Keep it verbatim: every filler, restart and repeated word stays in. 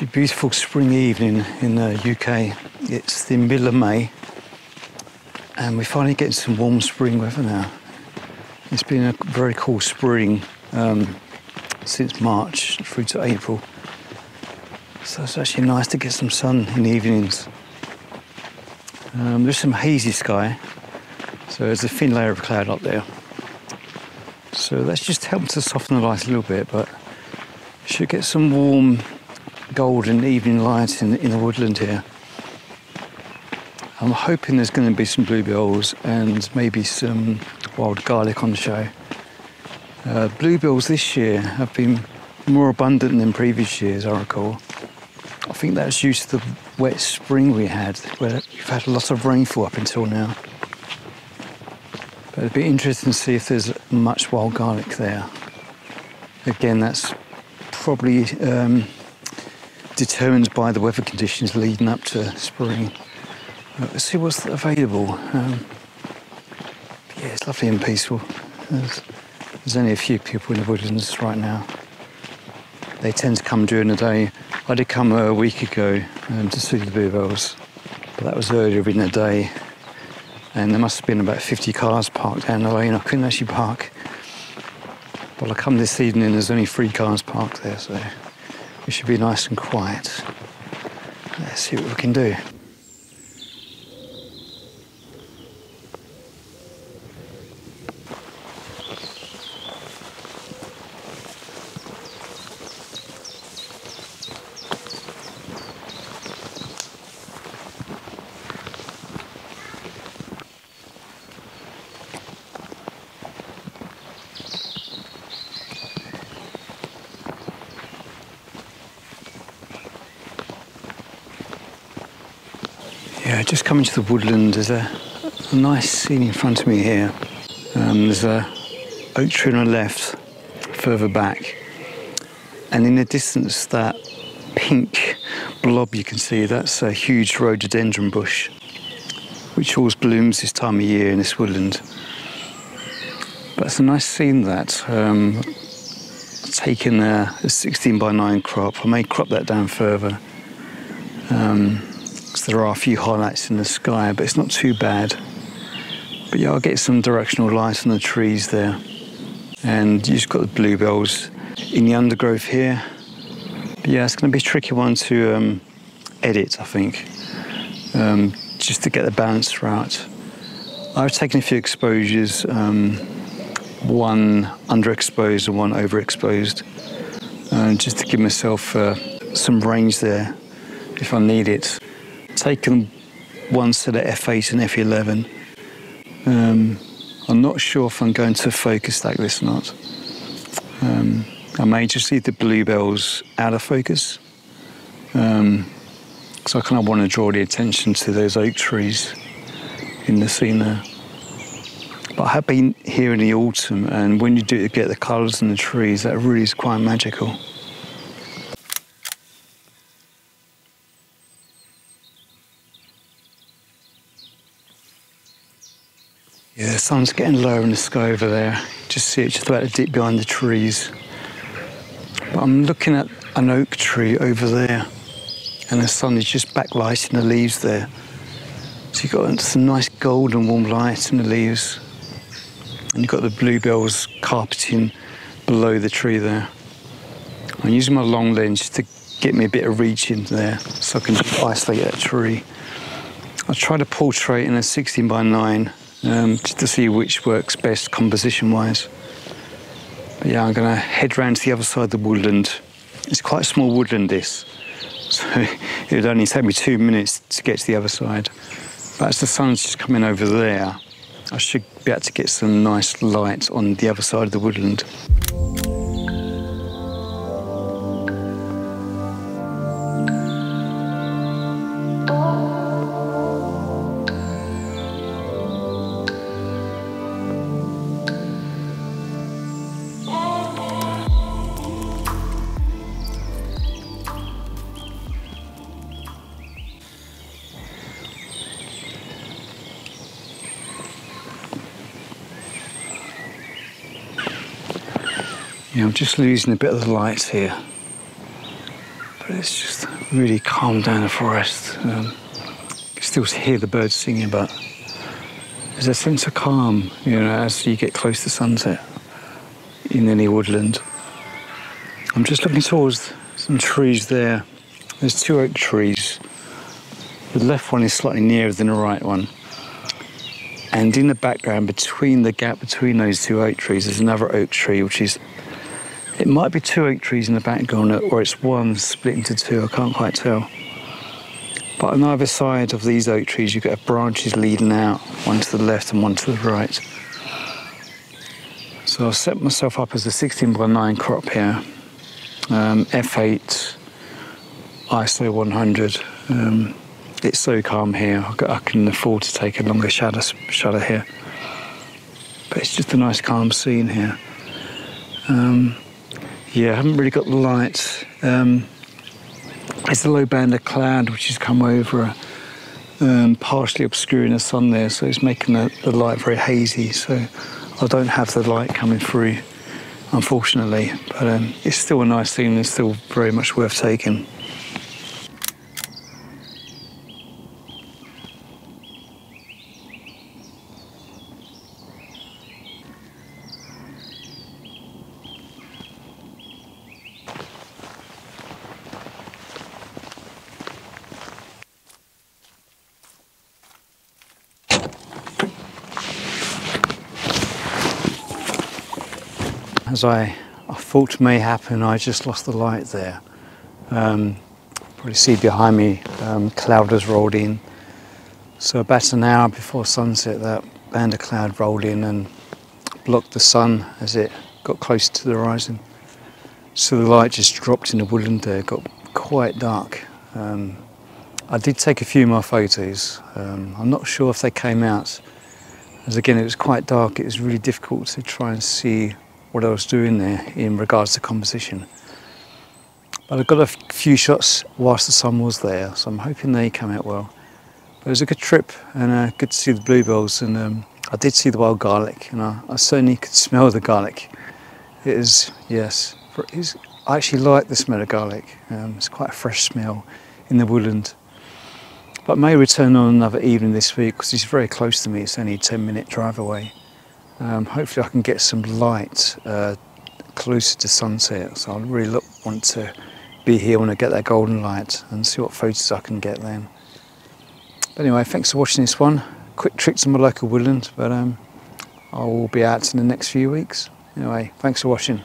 It's a beautiful spring evening in the U K. It's the middle of May, and we're finally getting some warm spring weather now. It's been a very cool spring um, since March through to April. So it's actually nice to get some sun in the evenings. Um, there's some hazy sky, so there's a thin layer of cloud up there. So that's just helped to soften the light a little bit, but should get some warm golden evening light in, in the woodland here. I'm hoping there's going to be some bluebells and maybe some wild garlic on the show. Uh, bluebells this year have been more abundant than previous years, I recall. I think that's due to the wet spring we had, where we've had a lot of rainfall up until now. But it'd be interesting to see if there's much wild garlic there. Again, that's probably um, determined by the weather conditions leading up to spring. Let's see what's available. Um, yeah, it's lovely and peaceful. There's, there's only a few people in the woodlands right now. They tend to come during the day. I did come a week ago um, to see the bluebells, but that was earlier in the day, and there must have been about fifty cars parked down the lane. I couldn't actually park. But I come this evening and there's only three cars parked there, so it should be nice and quiet. Let's see what we can do. Yeah, just coming to the woodland, there's a, a nice scene in front of me here. Um, there's an oak tree on the left, further back. And in the distance, that pink blob you can see, that's a huge rhododendron bush, which always blooms this time of year in this woodland. But it's a nice scene, that. Um, I've taken a, a sixteen by nine crop. I may crop that down further. Um, There are a few highlights in the sky, but it's not too bad. But yeah, I'll get some directional light on the trees there. And you've just got the bluebells in the undergrowth here. But yeah, it's going to be a tricky one to um, edit, I think, um, just to get the balance right. I've taken a few exposures, um, one underexposed and one overexposed, uh, just to give myself uh, some range there if I need it. Taken one set of F eight and F eleven. Um, I'm not sure if I'm going to focus stack this or not. Um, I may just leave the bluebells out of focus, um, so I kind of want to draw the attention to those oak trees in the scene there. But I have been here in the autumn, and when you do it, get the colours in the trees, that really is quite magical. Yeah, the sun's getting lower in the sky over there. Just see it just about to dip behind the trees. But I'm looking at an oak tree over there, and the sun is just backlighting the leaves there. So you've got some nice golden warm light in the leaves. And you've got the bluebells carpeting below the tree there. I'm using my long lens to get me a bit of reach in there so I can just isolate that tree. I tried to portrait in a sixteen by nine. Um, just to see which works best composition-wise. But yeah, I'm going to head round to the other side of the woodland. It's quite a small woodland, this, so it would only take me two minutes to get to the other side. But as the sun's just coming over there, I should be able to get some nice light on the other side of the woodland. Yeah, I'm just losing a bit of the light here, but It's just really calm down the forest. Um, you still hear the birds singing, but there's a sense of calm, you know, as you get close to sunset in any woodland. I'm just looking towards some trees there. There's two oak trees. The left one is slightly nearer than the right one. And in the background, between the gap between those two oak trees, there's another oak tree, which is, it might be two oak trees in the background, or it's one split into two, I can't quite tell. But on either side of these oak trees, you've got branches leading out, one to the left and one to the right. So I've set myself up as a sixteen by nine crop here. Um, F eight, I S O one hundred. Um, It's so calm here, I can afford to take a longer shutter, shutter here. But it's just a nice calm scene here. Um, yeah, I haven't really got the light. Um, it's a low band of cloud which has come over, um, partially obscuring the sun there, so it's making the, the light very hazy. So I don't have the light coming through, unfortunately. But um, it's still a nice scene and it's still very much worth taking. As I, I thought may happen, I just lost the light there. Um, probably see behind me, um, cloud has rolled in. So about an hour before sunset, that band of cloud rolled in and blocked the sun as it got close to the horizon. So the light just dropped in the woodland there, got quite dark. Um, I did take a few more photos. Um, I'm not sure if they came out. As again, it was quite dark, it was really difficult to try and see what I was doing there in regards to composition. But I got a few shots whilst the sun was there, so I'm hoping they come out well. But it was a good trip and uh, good to see the bluebells, and um, I did see the wild garlic, and I, I certainly could smell the garlic. It is, yes, it is, I actually like the smell of garlic. Um, it's quite a fresh smell in the woodland. But I may return on another evening this week because it's very close to me, it's only a ten minute drive away. Um, hopefully I can get some light uh, closer to sunset, so I really look, want to be here when I get that golden light and see what photos I can get then. But anyway, thanks for watching this one. Quick trip to my local woodland, but um, I will be out in the next few weeks. Anyway, thanks for watching.